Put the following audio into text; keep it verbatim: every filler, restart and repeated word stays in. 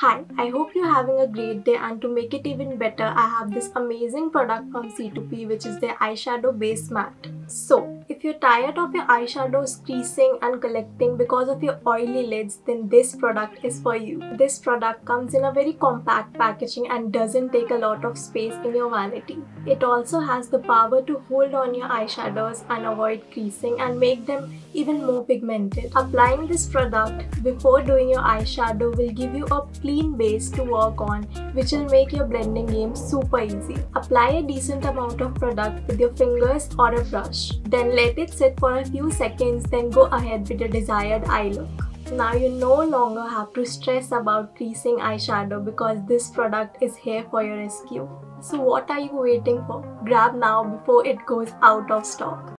Hi, I hope you're having a great day, and to make it even better, I have this amazing product from C two P, which is their eyeshadow base matte. So, if you're tired of your eyeshadows creasing and collecting because of your oily lids, then this product is for you. This product comes in a very compact packaging and doesn't take a lot of space in your vanity. It also has the power to hold on your eyeshadows and avoid creasing and make them even more pigmented. Applying this product before doing your eyeshadow will give you a clean base to work on, which will make your blending game super easy. Apply a decent amount of product with your fingers or a brush. Then let it sit for a few seconds, then go ahead with your desired eye look. Now you no longer have to stress about creasing eyeshadow because this product is here for your rescue. So what are you waiting for? Grab now before it goes out of stock.